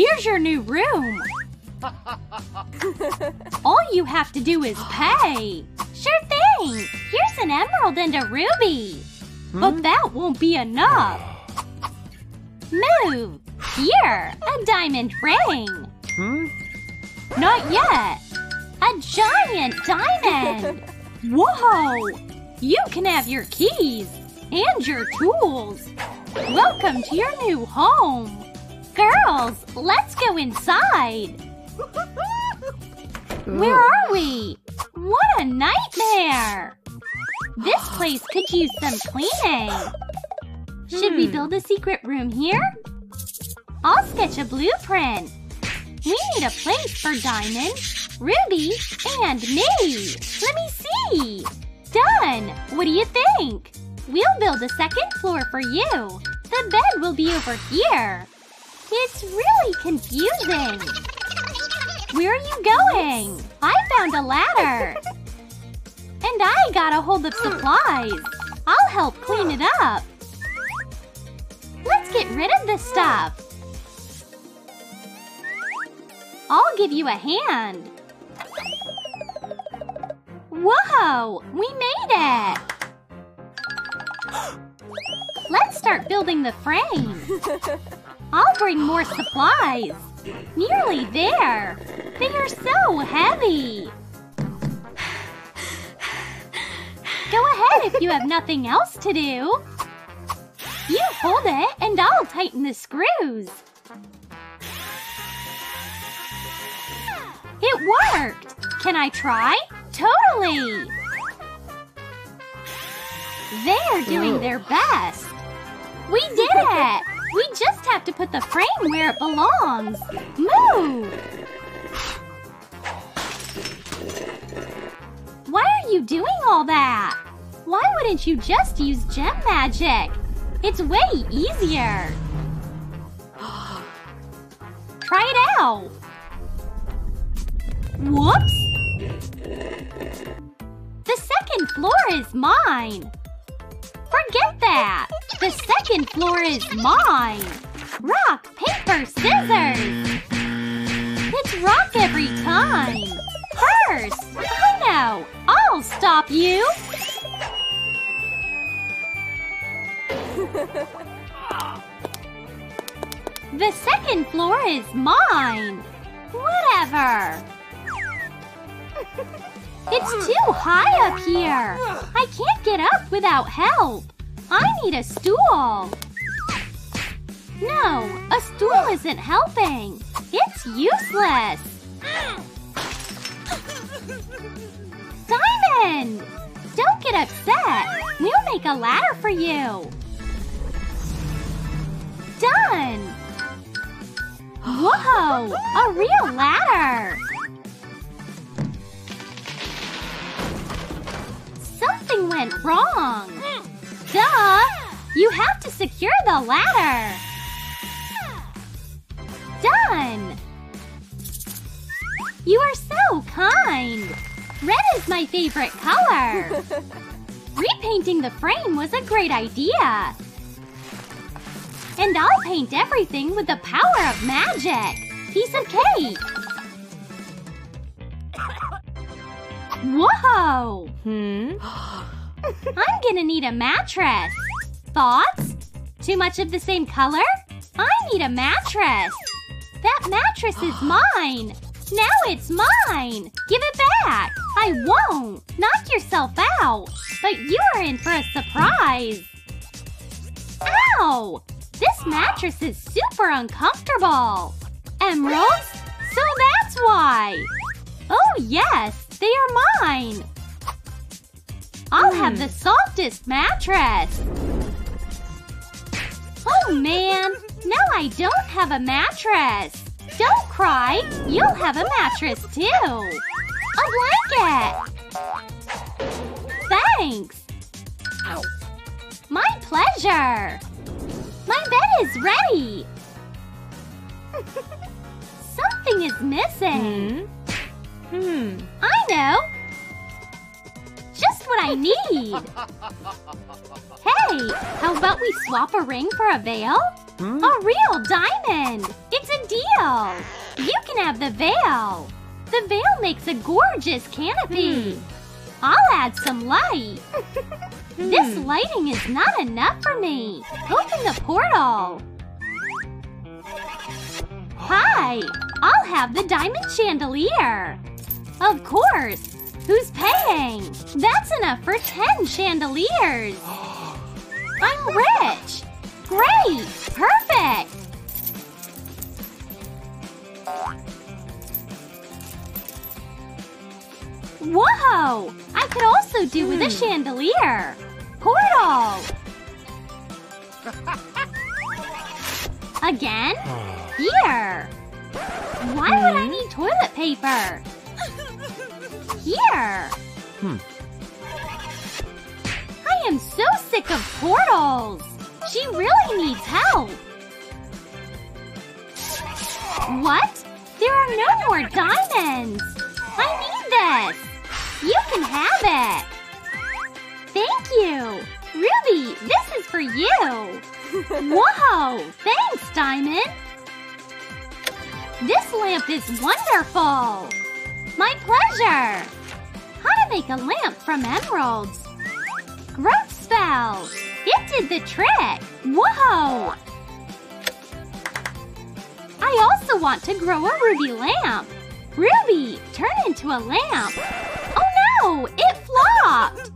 Here's your new room. All you have to do is pay. Sure thing. Here's an emerald and a ruby. But that won't be enough. Move. Here, a diamond ring. Not yet. A giant diamond. Whoa. You can have your keys and your tools. Welcome to your new home. Girls, let's go inside. Where are we? What a nightmare! This place could use some cleaning. Should we build a secret room here? I'll sketch a blueprint. We need a place for Diamond, Ruby, and me. Let me see. Done! What do you think? We'll build a second floor for you. The bed will be over here. It's really confusing. Where are you going? I found a ladder. And I got a hold of supplies. I'll help clean it up. Let's get rid of this stuff. I'll give you a hand. Whoa! We made it! Let's start building the frame. I'll bring more supplies. Nearly there. They are so heavy. Go ahead if you have nothing else to do. You hold it and I'll tighten the screws. It worked! Can I try? Totally! They're doing their best. We did it! We just have to put the frame where it belongs. Move! Why are you doing all that? Why wouldn't you just use gem magic? It's way easier. Try it out. Whoops! The second floor is mine. Forget that! The second floor is mine! Rock, paper, scissors! It's rock every time! First! I know! I'll stop you! The second floor is mine! Whatever! It's too high up here! I can't get up without help! I need a stool! No, a stool isn't helping! It's useless! Diamond! Don't get upset! We'll make a ladder for you! Done! Whoa! A real ladder! Something went wrong! Duh! You have to secure the ladder! Done! You are so kind! Red is my favorite color! Repainting the frame was a great idea! And I'll paint everything with the power of magic! Piece of cake! Whoa! I'm gonna need a mattress. Thoughts? Too much of the same color? I need a mattress. That mattress is mine. Now it's mine. Give it back. I won't. Knock yourself out. But you are in for a surprise. Ow! This mattress is super uncomfortable. Emeralds? So that's why. Oh yes, they are mine. I'll have the softest mattress! Oh man! Now I don't have a mattress! Don't cry! You'll have a mattress too! A blanket! Thanks! Ow. My pleasure! My bed is ready! Something is missing! I know! Just what I need! Hey, how about we swap a ring for a veil? A real diamond! It's a deal! veil! You can have the veil! The veil makes a gorgeous canopy! I'll add some light! This lighting is not enough for me! Open the portal! Hi! I'll have the diamond chandelier! Of course! Who's paying? That's enough for 10 chandeliers! I'm rich! Great! Perfect! Whoa! I could also do with a chandelier! Portal! Again? Here! Why would I need toilet paper? Here! I am so sick of portals! She really needs help! What? There are no more diamonds! I need this! You can have it! Thank you! Ruby, this is for you! Whoa! Thanks, Diamond! This lamp is wonderful! My pleasure! How to make a lamp from emeralds? Growth spell! It did the trick! Whoa! I also want to grow a ruby lamp! Ruby, turn into a lamp! Oh no! It flopped!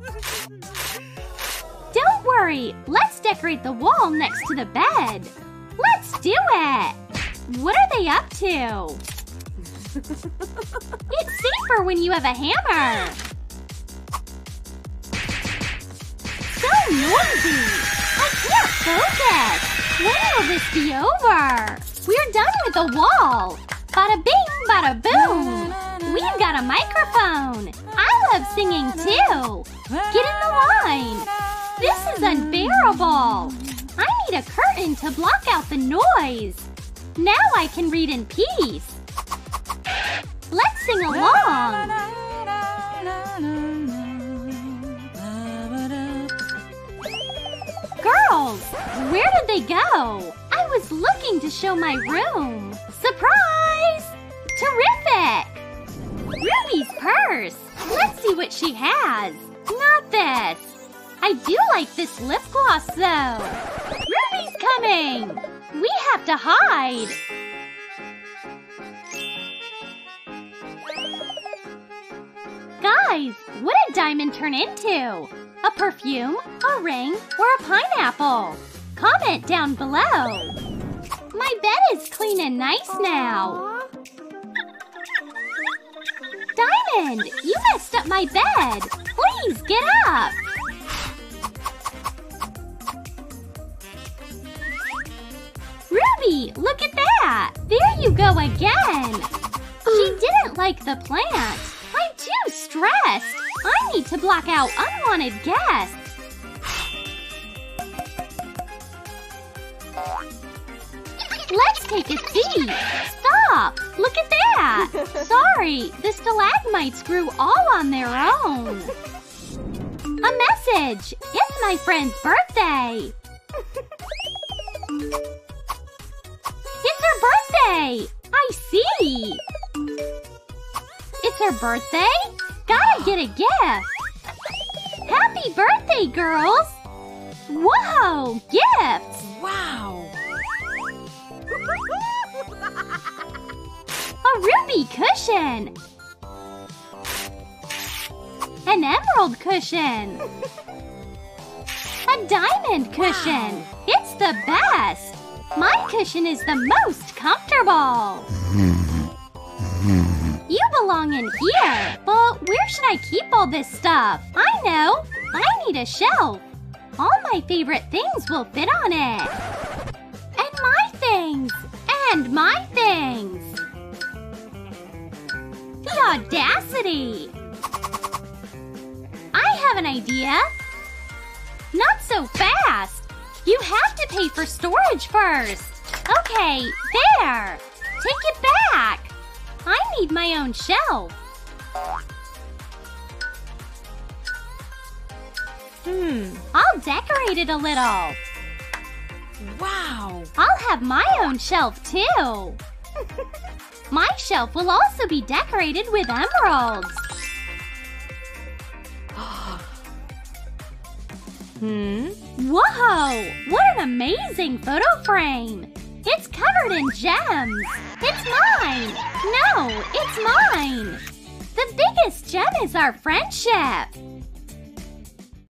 Don't worry! Let's decorate the wall next to the bed! Let's do it! What are they up to? It's safer when you have a hammer! So noisy! I can't focus! When will this be over? We're done with the wall! Bada bing, bada boom! We've got a microphone! I love singing too! Get in the line! This is unbearable! I need a curtain to block out the noise! Now I can read in peace! Let's sing along! Girls! Where did they go? I was looking to show my room! Surprise! Terrific! Ruby's purse! Let's see what she has! Not this! I do like this lip gloss though! Ruby's coming! We have to hide! Guys, what did Diamond turn into? A perfume, a ring, or a pineapple? Comment down below! My bed is clean and nice now! Diamond, you messed up my bed! Please get up! Ruby, look at that! There you go again! She didn't like the plant! I'm too stressed! I need to block out unwanted guests! Let's take a seat! Stop! Look at that! Sorry, the stalagmites grew all on their own! A message! It's my friend's birthday! It's her birthday! I see! It's her birthday? Gotta get a gift! Happy birthday, girls! Whoa! Gifts! Wow! A ruby cushion! An emerald cushion! A diamond cushion! Wow. It's the best! My cushion is the most comfortable! You belong in here! But where should I keep all this stuff? I know! I need a shelf! All my favorite things will fit on it! And my things! And my things! The audacity! I have an idea! Not so fast! You have to pay for storage first! Okay, there! Take it back! I need my own shelf! I'll decorate it a little! Wow! I'll have my own shelf too! My shelf will also be decorated with emeralds. Whoa! What an amazing photo frame! It's covered in gems! It's mine! No, it's mine! The biggest gem is our friendship!